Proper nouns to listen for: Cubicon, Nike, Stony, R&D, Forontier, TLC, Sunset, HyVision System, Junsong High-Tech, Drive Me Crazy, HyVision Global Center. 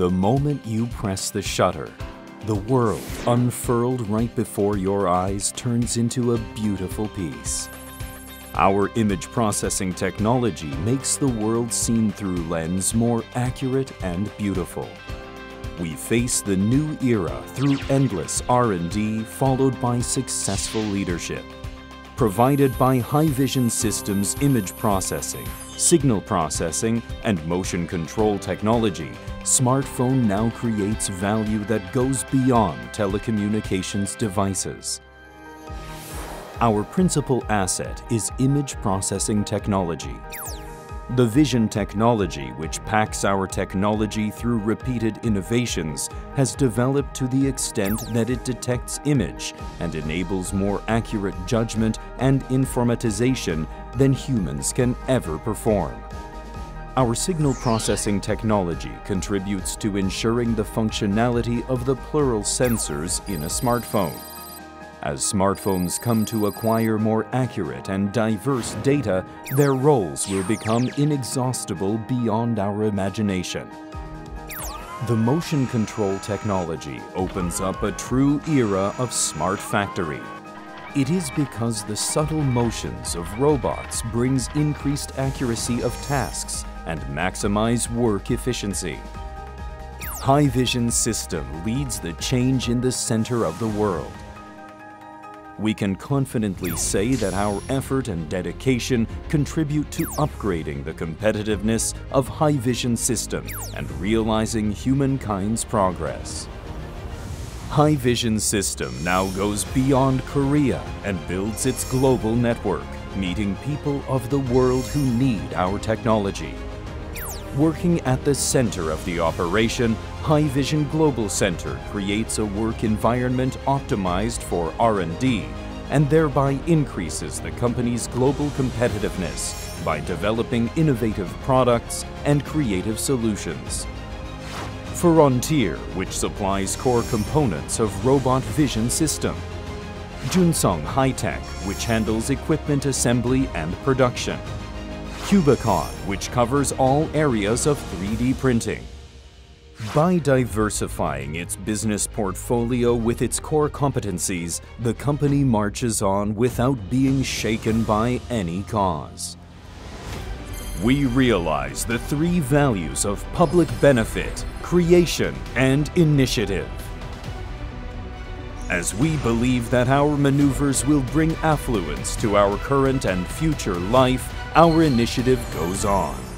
The moment you press the shutter, the world unfurled right before your eyes turns into a beautiful piece. Our image processing technology makes the world seen through lens more accurate and beautiful. We face the new era through endless R&D followed by successful leadership. Provided by HyVision System's image processing, signal processing, and motion control technology, smartphone now creates value that goes beyond telecommunications devices. Our principal asset is image processing technology. The vision technology, which packs our technology through repeated innovations, has developed to the extent that it detects image and enables more accurate judgment and informatization than humans can ever perform. Our signal processing technology contributes to ensuring the functionality of the plural sensors in a smartphone. As smartphones come to acquire more accurate and diverse data, their roles will become inexhaustible beyond our imagination. The motion control technology opens up a true era of smart factory. It is because the subtle motions of robots brings increased accuracy of tasks and maximize work efficiency. HyVision System leads the change in the center of the world. We can confidently say that our effort and dedication contribute to upgrading the competitiveness of HyVision System and realizing humankind's progress. HyVision System now goes beyond Korea and builds its global network, meeting people of the world who need our technology. Working at the center of the operation, HyVision Global Center creates a work environment optimized for R&D and thereby increases the company's global competitiveness by developing innovative products and creative solutions. Forontier, which supplies core components of robot vision system. Junsong High-Tech, which handles equipment assembly and production. Cubicon, which covers all areas of 3D printing. By diversifying its business portfolio with its core competencies, the company marches on without being shaken by any cause. We realize the three values of public benefit, creation, and initiative. As we believe that our maneuvers will bring affluence to our current and future life, our initiative goes on.